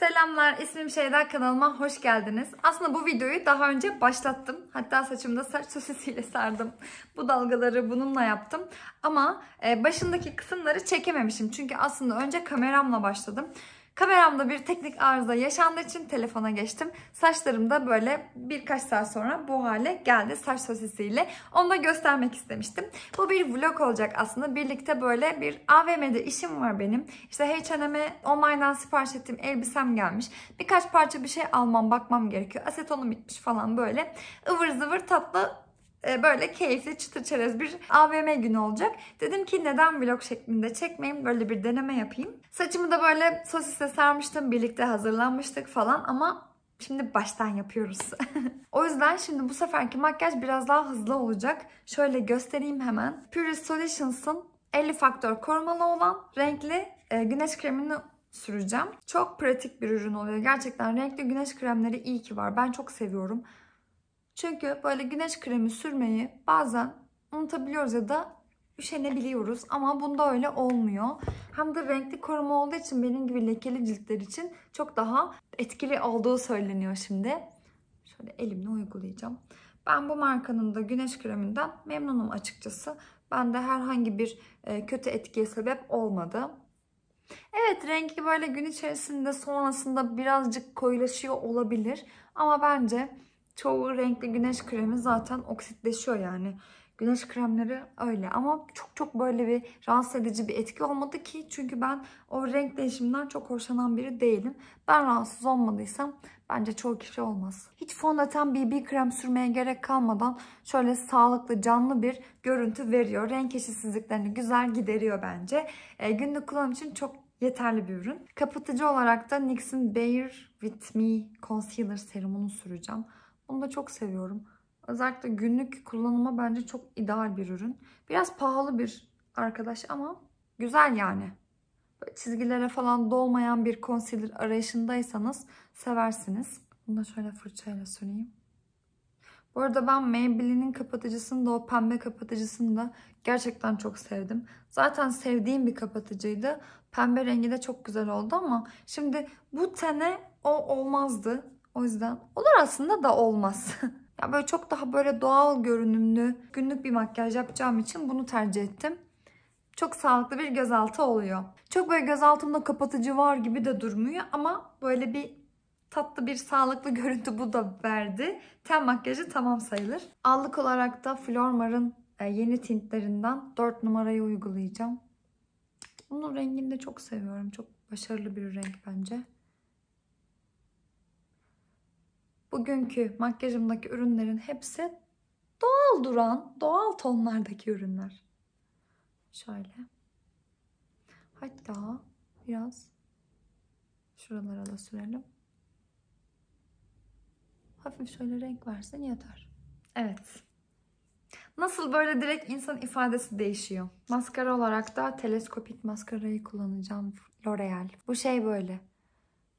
Selamlar, ismim Şeyda, kanalıma hoş geldiniz. Aslında bu videoyu daha önce başlattım. Hatta saçımda saç sosisiyle sardım. Bu dalgaları bununla yaptım. Ama başındaki kısımları çekememişim. Çünkü aslında önce kameramla başladım. Kameramda bir teknik arıza yaşandığı için telefona geçtim. Saçlarım da böyle birkaç saat sonra bu hale geldi saç sosisiyle. Onu da göstermek istemiştim. Bu bir vlog olacak aslında. Birlikte böyle bir AVM'de işim var benim. İşte H&M'e online'dan sipariş ettiğim elbisem gelmiş. Birkaç parça bir şey almam, bakmam gerekiyor. Asetonum bitmiş falan böyle. Ivır zıvır tatlı. Böyle keyifli çıtır çerez bir AVM günü olacak. Dedim ki neden vlog şeklinde çekmeyeyim, böyle bir deneme yapayım. Saçımı da böyle sosisle sarmıştım, birlikte hazırlanmıştık falan ama şimdi baştan yapıyoruz. O yüzden şimdi bu seferki makyaj biraz daha hızlı olacak. Şöyle göstereyim hemen. Pure Solutions'ın 50 faktör korumalı olan renkli güneş kremini süreceğim. Çok pratik bir ürün oluyor. Gerçekten renkli güneş kremleri iyi ki var. Ben çok seviyorum. Çünkü böyle güneş kremi sürmeyi bazen unutabiliyoruz ya da üşenebiliyoruz. Ama bunda öyle olmuyor. Hem de renkli koruma olduğu için benim gibi lekeli ciltler için çok daha etkili olduğu söyleniyor şimdi. Şöyle elimle uygulayacağım. Ben bu markanın da güneş kreminden memnunum açıkçası. Bende herhangi bir kötü etkiye sebep olmadı. Evet, rengi böyle gün içerisinde sonrasında birazcık koyulaşıyor olabilir. Ama bence... Çoğu renkli güneş kremi zaten oksitleşiyor yani. Güneş kremleri öyle ama çok böyle bir rahatsız edici bir etki olmadı ki. Çünkü ben o renk değişiminden çok hoşlanan biri değilim. Ben rahatsız olmadıysam bence çoğu kişi olmaz. Hiç fondöten BB krem sürmeye gerek kalmadan şöyle sağlıklı, canlı bir görüntü veriyor. Renk eşitsizliklerini güzel gideriyor bence. Günlük kullanım için çok yeterli bir ürün. Kapatıcı olarak da NYX'in Bear With Me Concealer serumunu süreceğim. Onu da çok seviyorum. Özellikle günlük kullanıma bence çok ideal bir ürün. Biraz pahalı bir arkadaş ama güzel yani. Böyle çizgilere falan dolmayan bir concealer arayışındaysanız seversiniz. Bunu da şöyle fırçayla süreyim. Bu arada ben Maybelline'in kapatıcısını da, o pembe kapatıcısını da gerçekten çok sevdim. Zaten sevdiğim bir kapatıcıydı. Pembe rengi de çok güzel oldu ama şimdi bu tene o olmazdı. O yüzden olur aslında da olmaz. Ya böyle çok daha böyle doğal görünümlü günlük bir makyaj yapacağım için bunu tercih ettim. Çok sağlıklı bir gözaltı oluyor. Çok böyle gözaltımda kapatıcı var gibi de durmuyor ama böyle bir tatlı bir sağlıklı görüntü bu da verdi. Ten makyajı tamam sayılır. Allık olarak da Flormar'ın yeni tintlerinden 4 numarayı uygulayacağım. Bunun rengini de çok seviyorum. Çok başarılı bir renk bence. Bugünkü makyajımdaki ürünlerin hepsi doğal duran, doğal tonlardaki ürünler. Şöyle. Hatta biraz şuralara da sürelim. Hafif şöyle renk versin yeter. Evet. Nasıl böyle direkt insan ifadesi değişiyor. Maskara olarak da teleskopik maskarayı kullanacağım. L'Oreal. Bu şey böyle.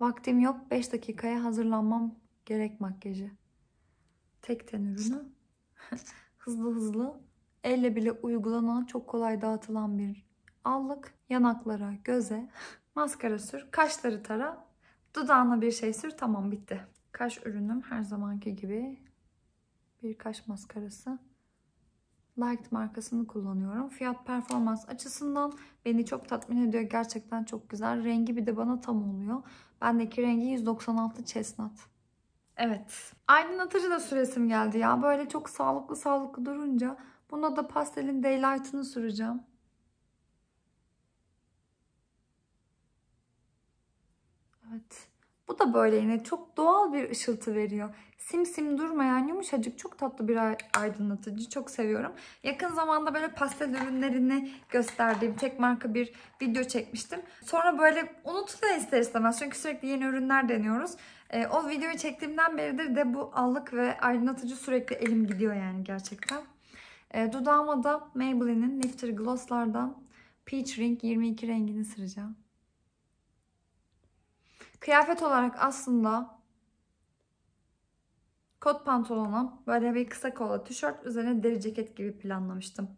Vaktim yok, 5 dakikaya hazırlanmam gerek makyajı. Tek ten ürünü. hızlı elle bile uygulanan, çok kolay dağıtılan bir allık. Yanaklara, göze maskara sür, kaşları tara, dudağına bir şey sür, tamam bitti. Kaş ürünüm her zamanki gibi bir kaş maskarası. Light markasını kullanıyorum. Fiyat performans açısından beni çok tatmin ediyor. Gerçekten çok güzel. Rengi bir de bana tam oluyor. Bendeki rengi 196 chestnut. Evet. Aydınlatıcı da süresim geldi ya. Böyle çok sağlıklı durunca. Buna da Pastel'in Day Light'ını süreceğim. Evet. Bu da böyle yine çok doğal bir ışıltı veriyor. Simsim durmayan yumuşacık çok tatlı bir aydınlatıcı. Çok seviyorum. Yakın zamanda böyle pastel ürünlerini gösterdiğim tek marka bir video çekmiştim. Sonra böyle unutuluyor ister istemez. Çünkü sürekli yeni ürünler deniyoruz. O videoyu çektiğimden beridir de bu allık ve aydınlatıcı sürekli elim gidiyor yani gerçekten. Dudağıma da Maybelline'in Lifter Gloss'lardan Peach Ring 22 rengini süreceğim. Kıyafet olarak aslında kot pantolonu, böyle bir kısa kollu tişört, üzerine deri ceket gibi planlamıştım.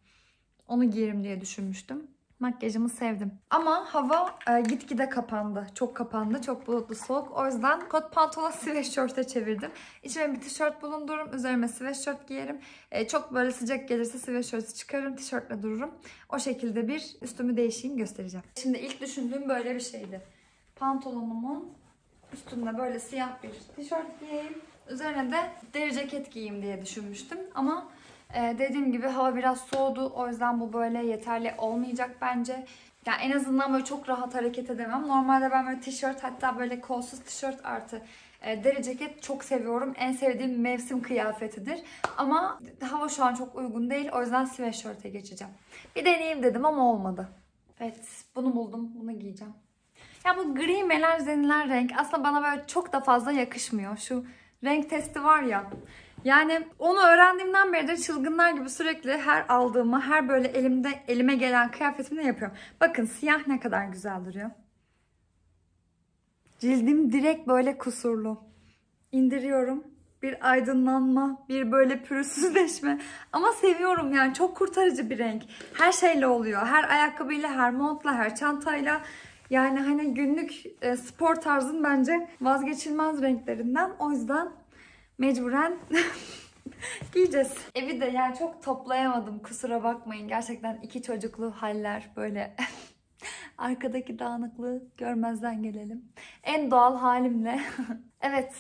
Onu giyerim diye düşünmüştüm. Makyajımı sevdim. Ama hava gitgide kapandı. Çok kapandı. Çok bulutlu, soğuk. O yüzden kot pantolonu sweatshirt'e çevirdim. İçime bir tişört bulundururum. Üzerime sweatshirt giyerim. Çok böyle sıcak gelirse sweatshirt'ü çıkarırım. Tişörtle dururum. O şekilde bir üstümü değişeyim, göstereceğim. Şimdi ilk düşündüğüm böyle bir şeydi. Pantolonumun üstünde böyle siyah bir tişört giyeyim. Üzerine de deri ceket giyeyim diye düşünmüştüm. Ama dediğim gibi hava biraz soğudu. O yüzden bu böyle yeterli olmayacak bence. Yani en azından böyle çok rahat hareket edemem. Normalde ben böyle tişört, hatta böyle kolsuz tişört artı deri ceket çok seviyorum. En sevdiğim mevsim kıyafetidir. Ama hava şu an çok uygun değil. O yüzden sweatshirt'e geçeceğim. Bir deneyeyim dedim ama olmadı. Evet, bunu buldum. Bunu giyeceğim. Ya bu gri melanjeniler renk aslında bana böyle çok da fazla yakışmıyor. Şu renk testi var ya. Yani onu öğrendiğimden beridir çılgınlar gibi sürekli her aldığımı, her böyle elime gelen kıyafetimle yapıyorum. Bakın siyah ne kadar güzel duruyor. Cildim direkt böyle kusurlu. İndiriyorum. Bir aydınlanma, bir böyle pürüzsüzleşme. Ama seviyorum yani, çok kurtarıcı bir renk. Her şeyle oluyor. Her ayakkabıyla, her montla, her çantayla. Yani hani günlük spor tarzın bence vazgeçilmez renklerinden. O yüzden mecburen giyeceğiz. Evi de yani çok toplayamadım, kusura bakmayın. Gerçekten iki çocuklu haller böyle. Arkadaki dağınıklığı görmezden gelelim. En doğal halimle. Evet.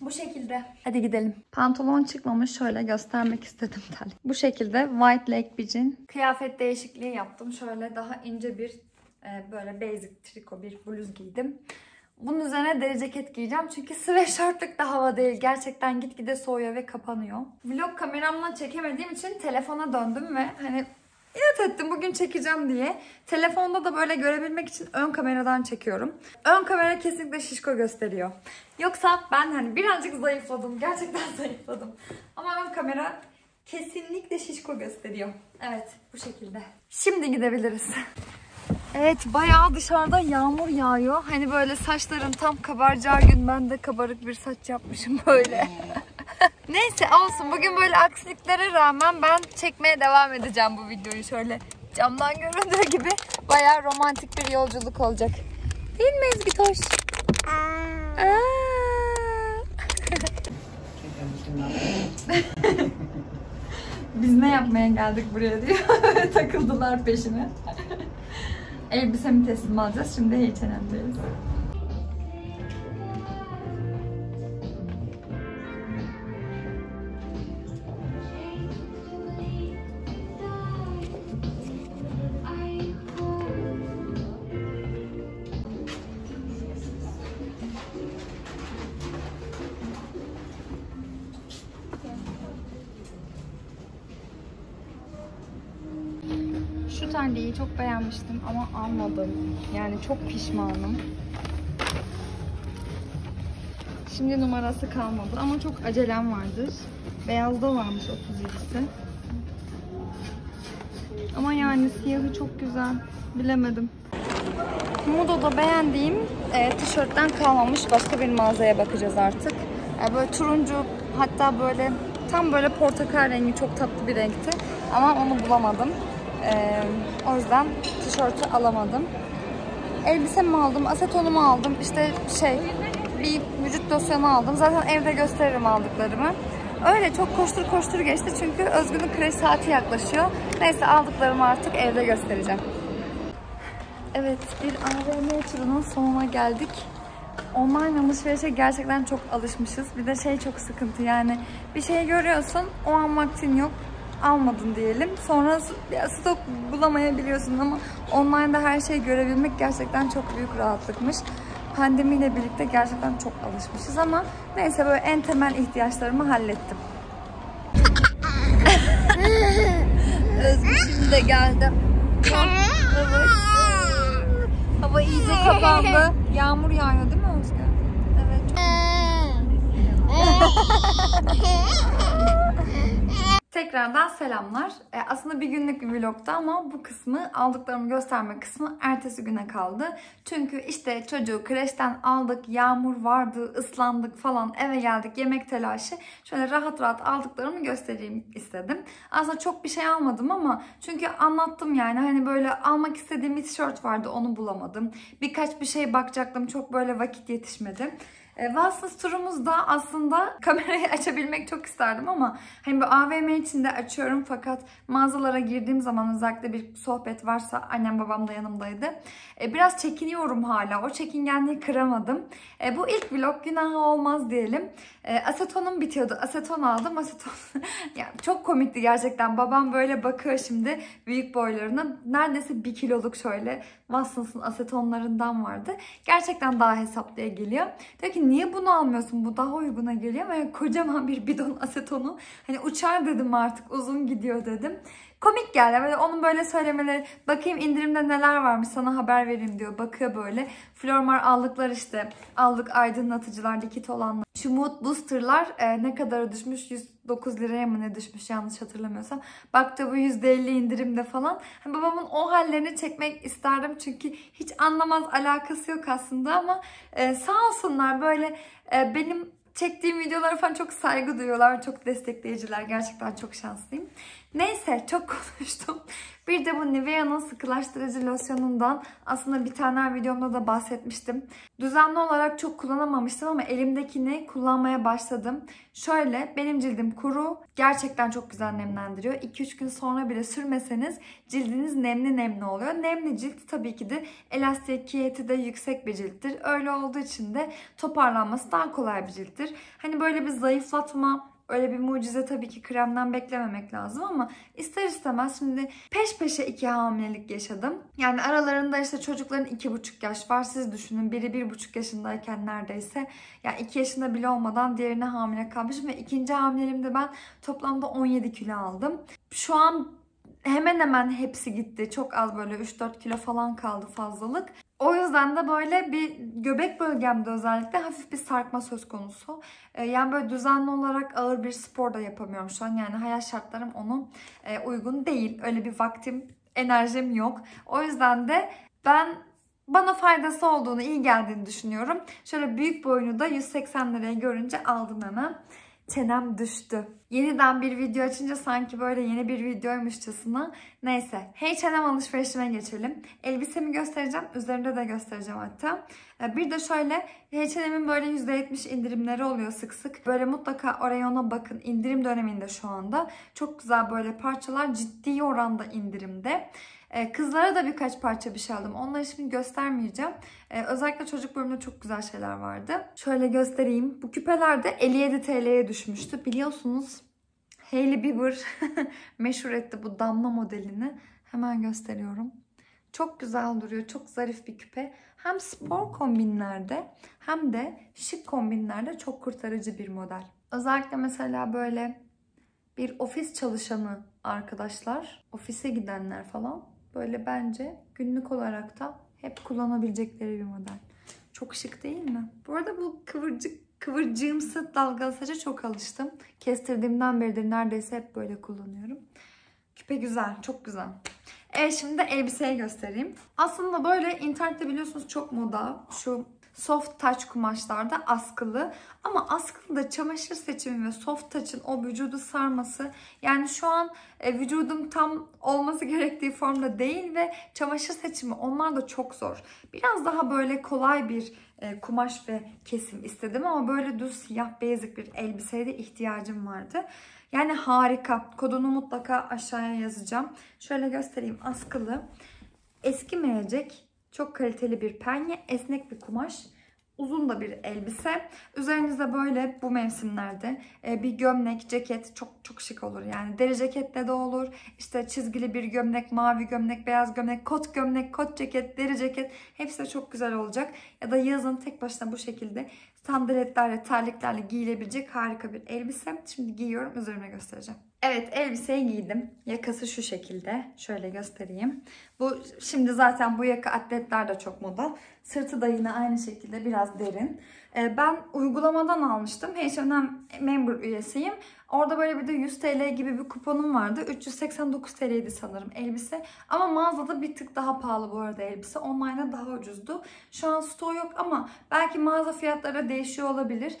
Bu şekilde. Hadi gidelim. Pantolon çıkmamış, şöyle göstermek istedim tabii. Bu şekilde white leg bir jean. Kıyafet değişikliği yaptım. Şöyle daha ince bir böyle basic triko bir bluz giydim. Bunun üzerine deri ceket giyeceğim. Çünkü sweatshirt'lük de hava değil. Gerçekten gitgide soğuyor ve kapanıyor. Vlog kameramla çekemediğim için telefona döndüm ve hani inat ettim bugün çekeceğim diye. Telefonda da böyle görebilmek için ön kameradan çekiyorum. Ön kamera kesinlikle şişko gösteriyor. Yoksa ben hani birazcık zayıfladım. Gerçekten zayıfladım. Ama ön kamera kesinlikle şişko gösteriyor. Evet, bu şekilde. Şimdi gidebiliriz. Evet, bayağı dışarıda yağmur yağıyor. Hani böyle saçların tam kabaracağı gün ben de kabarık bir saç yapmışım böyle. Neyse, olsun. Bugün böyle aksiliklere rağmen ben çekmeye devam edeceğim bu videoyu. Şöyle camdan göründüğü gibi bayağı romantik bir yolculuk olacak. Değil mi Ezgi Toş? Biz ne yapmaya geldik buraya diyor. Takıldılar peşine. Elbisemi teslim alacağız. Şimdi H&M'deyiz. Perdeyi çok beğenmiştim ama almadım. Yani çok pişmanım. Şimdi numarası kalmadı ama çok acelem vardır. Beyazda varmış 37'si. Ama yani siyahı çok güzel. Bilemedim. Modo'da beğendiğim tişörtten kalmamış. Başka bir mağazaya bakacağız artık. Böyle turuncu, hatta böyle tam böyle portakal rengi, çok tatlı bir renkti. Ama onu bulamadım. O yüzden tişörtü alamadım. Elbisemi aldım, asetonumu aldım, işte bir vücut dosyamı aldım. Zaten evde gösteririm aldıklarımı. Öyle çok koştur koştur geçti çünkü Özgün'ün kreş saati yaklaşıyor. Neyse, aldıklarımı artık evde göstereceğim. Evet, bir AVM turunun sonuna geldik. Online alışverişe gerçekten çok alışmışız. Bir de çok sıkıntı yani. Bir şey görüyorsun, o an vaktin yok. Almadın diyelim. Sonra stok bulamayabiliyorsun ama online'da her şeyi görebilmek gerçekten çok büyük rahatlıkmış. Pandemiyle birlikte gerçekten çok alışmışız ama neyse, böyle en temel ihtiyaçlarımı hallettim. Özgür şimdi de geldi. Evet. Hava iyice kapandı. Yağmur yağıyor değil mi Özgür? Evet. Tekrardan selamlar. Aslında bir günlük bir vlogtu ama bu kısmı, aldıklarımı gösterme kısmı ertesi güne kaldı. Çünkü işte çocuğu kreşten aldık, yağmur vardı, ıslandık falan, eve geldik, yemek telaşı. Şöyle rahat rahat aldıklarımı göstereyim istedim. Aslında çok bir şey almadım ama çünkü anlattım yani hani böyle almak istediğim bir tişört vardı, onu bulamadım. Birkaç bir şey bakacaktım, çok böyle vakit yetişmedi. Vasfız turumuzda aslında kamerayı açabilmek çok isterdim ama hani bu AVM içinde açıyorum fakat mağazalara girdiğim zaman özellikle bir sohbet varsa, annem babam da yanımdaydı. Biraz çekiniyorum hala. O çekingenliği kıramadım. Bu ilk vlog, günah olmaz diyelim. Asetonum bitiyordu. Aseton aldım. Aseton ya çok komikti gerçekten. Babam böyle bakıyor şimdi büyük boylarına. Neredeyse 1 kiloluk şöyle Watsons'ın asetonlarından vardı. Gerçekten daha hesaplıya geliyor. Diyor ki niye bunu almıyorsun? Bu daha uyguna geliyor. Böyle kocaman bir bidon asetonu. Hani uçar dedim artık. Uzun gidiyor dedim. Komik geldi. Böyle onun böyle söylemeleri. Bakayım indirimde neler varmış, sana haber vereyim diyor. Bakıyor böyle. Flormar aldıklar işte. Aldık aydınlatıcılar, likit olanlar. Şu mood boosterlar ne kadara düşmüş? 109 liraya mı ne düşmüş yanlış hatırlamıyorsam. Bak da bu %50 indirimde falan. Hani babamın o hallerini çekmek isterdim. Çünkü hiç anlamaz, alakası yok aslında ama sağ olsunlar böyle benim çektiğim videolara falan çok saygı duyuyorlar. Çok destekleyiciler. Gerçekten çok şanslıyım. Neyse, çok konuştum. Bir de bu Nivea'nın sıkılaştırıcı losyonundan aslında bir tane videomda da bahsetmiştim. Düzenli olarak çok kullanamamıştım ama elimdekini kullanmaya başladım. Şöyle, benim cildim kuru. Gerçekten çok güzel nemlendiriyor. 2-3 gün sonra bile sürmeseniz cildiniz nemli nemli oluyor. Nemli cilt tabii ki de elastikiyeti de yüksek bir cilttir. Öyle olduğu için de toparlanması daha kolay bir cilttir. Hani böyle bir zayıflatma, öyle bir mucize tabii ki kremden beklememek lazım ama ister istemez şimdi peş peşe 2 hamilelik yaşadım. Yani aralarında işte çocukların 2,5 yaş var. Siz düşünün, biri 1,5 yaşındayken neredeyse, yani 2 yaşında bile olmadan diğerine hamile kalmışım ve ikinci hamilelimde ben toplamda 17 kilo aldım. Şu an hemen hemen hepsi gitti. Çok az böyle 3-4 kilo falan kaldı fazlalık. O yüzden de böyle bir göbek bölgemde özellikle hafif bir sarkma söz konusu. Yani böyle düzenli olarak ağır bir spor da yapamıyorum şu an. Yani hayat şartlarım ona uygun değil. Öyle bir vaktim, enerjim yok. O yüzden de bana faydası olduğunu, iyi geldiğini düşünüyorum. Şöyle büyük boyunu da 180 liraya görünce aldım hemen. Çenem düştü. Yeniden bir video açınca sanki böyle yeni bir videoymuşçasına. Neyse. H&M alışverişime geçelim. Elbisemi göstereceğim. Üzerinde de göstereceğim hatta. Bir de şöyle H&M'in böyle %70 indirimleri oluyor sık sık. Böyle mutlaka oraya, ona bakın. İndirim döneminde şu anda. Çok güzel böyle parçalar ciddi oranda indirimde. Kızlara da birkaç parça bir şey aldım. Onları şimdi göstermeyeceğim. Özellikle çocuk bölümünde çok güzel şeyler vardı. Şöyle göstereyim. Bu küpeler de 57 TL'ye düşmüştü. Biliyorsunuz Hayley Bieber meşhur etti bu damla modelini. Hemen gösteriyorum. Çok güzel duruyor. Çok zarif bir küpe. Hem spor kombinlerde hem de şık kombinlerde çok kurtarıcı bir model. Özellikle mesela böyle bir ofis çalışanı arkadaşlar, ofise gidenler falan. Böyle bence günlük olarak da hep kullanabilecekleri bir model. Çok şık değil mi? Bu arada bu kıvırcığımsı dalgalı saça çok alıştım. Kestirdiğimden beridir neredeyse hep böyle kullanıyorum. Küpe güzel, çok güzel. Şimdi elbiseyi göstereyim. Aslında böyle internette biliyorsunuz çok moda. Şu soft touch kumaşlarda askılı. Ama askılıda çamaşır seçimi ve soft touch'ın o vücudu sarması. Yani şu an vücudum tam olması gerektiği formda değil ve çamaşır seçimi onlar da çok zor. Biraz daha böyle kolay bir kumaş ve kesim istedim ama böyle düz siyah basic bir elbiseye de ihtiyacım vardı. Yani harika. Kodunu mutlaka aşağıya yazacağım. Şöyle göstereyim, askılı. Eskimeyecek. Çok kaliteli bir penye, esnek bir kumaş, uzun da bir elbise. Üzerinize böyle bu mevsimlerde bir gömlek, ceket çok çok şık olur. Yani deri ceketle de olur, işte çizgili bir gömlek, mavi gömlek, beyaz gömlek, kot ceket, deri ceket hepsi de çok güzel olacak. Ya da yazın tek başına bu şekilde sandaletlerle, terliklerle giyilebilecek harika bir elbise. Şimdi giyiyorum, üzerime göstereceğim. Evet, elbiseyi giydim. Yakası şu şekilde. Şöyle göstereyim. Bu şimdi zaten bu yaka atletlerde çok moda. Sırtı da yine aynı şekilde biraz derin. Ben uygulamadan almıştım. H&M member üyesiyim. Orada böyle bir de 100 TL gibi bir kuponum vardı. 389 TL'ydi sanırım elbise. Ama mağazada bir tık daha pahalı bu arada elbise. Online'da daha ucuzdu. Şu an stoğu yok ama belki mağaza fiyatları değişiyor olabilir.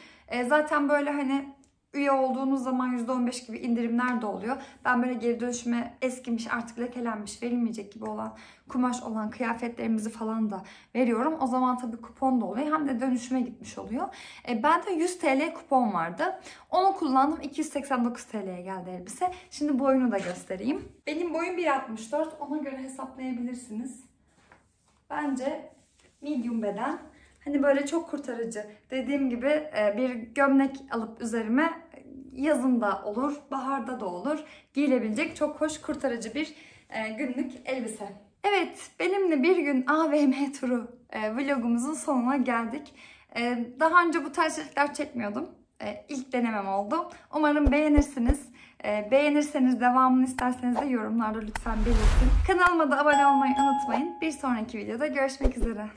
Zaten böyle hani üye olduğunuz zaman %15 gibi indirimler de oluyor. Ben böyle geri dönüşüme eskimiş, artık lekelenmiş, verilmeyecek gibi olan, kumaş olan kıyafetlerimizi falan da veriyorum. O zaman tabii kupon da oluyor. Hem de dönüşüme gitmiş oluyor. Bende 100 TL kupon vardı. Onu kullandım. 289 TL'ye geldi elbise. Şimdi boyunu da göstereyim. Benim boyum 1.64. Ona göre hesaplayabilirsiniz. Bence medium beden. Hani böyle çok kurtarıcı. Dediğim gibi bir gömlek alıp üzerime yazın da olur, baharda da olur. Giyilebilecek çok hoş, kurtarıcı bir günlük elbise. Evet, benimle bir gün AVM turu vlogumuzun sonuna geldik. Daha önce bu tarz şeyler çekmiyordum. İlk denemem oldu. Umarım beğenirsiniz. Beğenirseniz devamını isterseniz de yorumlarda lütfen belirtin. Kanalıma da abone olmayı unutmayın. Bir sonraki videoda görüşmek üzere.